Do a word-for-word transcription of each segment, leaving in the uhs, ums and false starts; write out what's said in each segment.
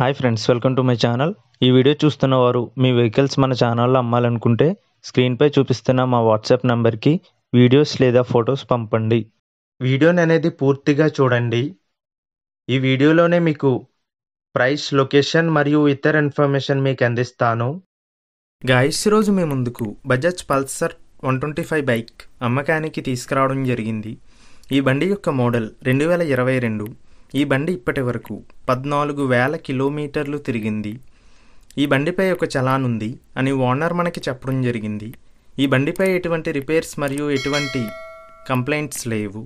High friends welcome to my channel ई video चूस्तुन्न वारु मी vehicles मन चानल्लो अम्मालनुकुंटे स्क्रीन पै चूपिस्तुन्न मा WhatsApp नंबर की वीडियोस लेदा फोटोस पंपंडी। वीडियोनि अनेदी पूर्तिगा चूडंडी। ई वीडियोलोने मीकु प्राइस लोकेशन मरियु इतर इन्फर्मेशन मीकु अंदिस्तानु। गाइस ई रोजु मी मुंदुकु Bajaj Pulsar one twenty five bike अम्मकानिकी तीसुकुरावडं जरिगिंदी। ई बंडी योक्क model two thousand twenty two. ఈ బండి ఇప్పటి వరకు పద్నాలుగు వేల కిలోమీటర్లు తిరిగింది। ఈ బండిపై ఒక చలాన్ ఉంది అని ఓనర్ మనకి చెప్పడం జరిగింది। ఈ బండిపై ఎటువంటి రిపేర్స్ మరియు ఎటువంటి కంప్లైంట్స్ లేవు।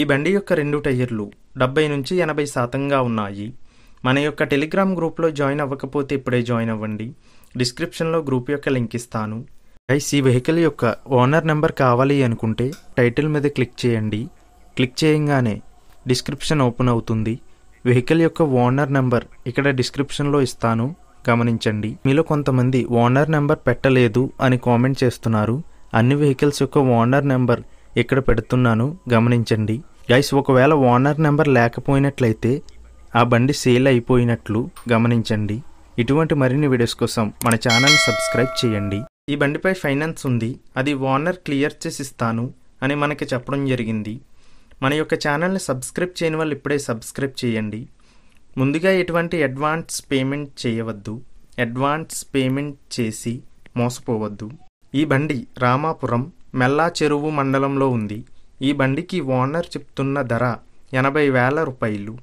ఈ బండి యొక్క రెండు టైర్లు డెబ్బై నుంచి ఎనభై శాతం గా ఉన్నాయి। మన యొక్క టెలిగ్రామ్ గ్రూప్ లో జాయిన్ అవ్వకపోతే ఇప్పుడే జాయిన్ అవ్వండి। డిస్క్రిప్షన్ లో గ్రూప్ యొక్క లింక్ ఇస్తాను। గైస్ ఈ వెహికల్ యొక్క ఓనర్ నంబర్ కావాలి అనుకుంటే టైటిల్ మీద క్లిక్ చేయండి। క్లిక్ చేయగానే डिस्क्रिप्शन ओपन अवुतुंदी। वेहिकल योक्क ओनर नंबर इक्कड डिस्क्रिप्शन लो इस्तानु गमनिंचंडी। मीलो कोंतमंदी ओनर नंबर पेट्टलेदु अनि कामेंट चेस्तुन्नारु। अन्नी वेहिकल्स योक्क ओनर नंबर इक्कड पेडुतुन्नानु गमनिंचंडी। गाइस ओकवेळ ओनर नंबर लेकपोयिनट्लयिते आ बंडी सेल अयिपोयिनट्लु गमनिंचंडी। इटुवंटि मरिन्नि वीडियोस कोसम मन चानल सब्स्क्राइब चेयंडी। ई बंडिपै फाइनेंस उंदी अदि ओनर क्लियर चेसि इस्तानु अनि मनकि चेप्पडं जरिगिंदी। మన యొక్క ఛానల్ ని సబ్స్క్రైబ్ చేయని వాళ్ళు ఇప్పుడే సబ్స్క్రైబ్ చేయండి। ముందుగా ఎటువంటి అడ్వాన్స్ పేమెంట్ చేయవద్దు। అడ్వాన్స్ పేమెంట్ చేసి మోసపోవద్దు। ఈ బండి రామాపురం మెల్లా చెరువు మండలంలో ఉంది। ఈ బండికి ఓనర్ చెప్తున్న ధర ఎనభై వేల రూపాయలు।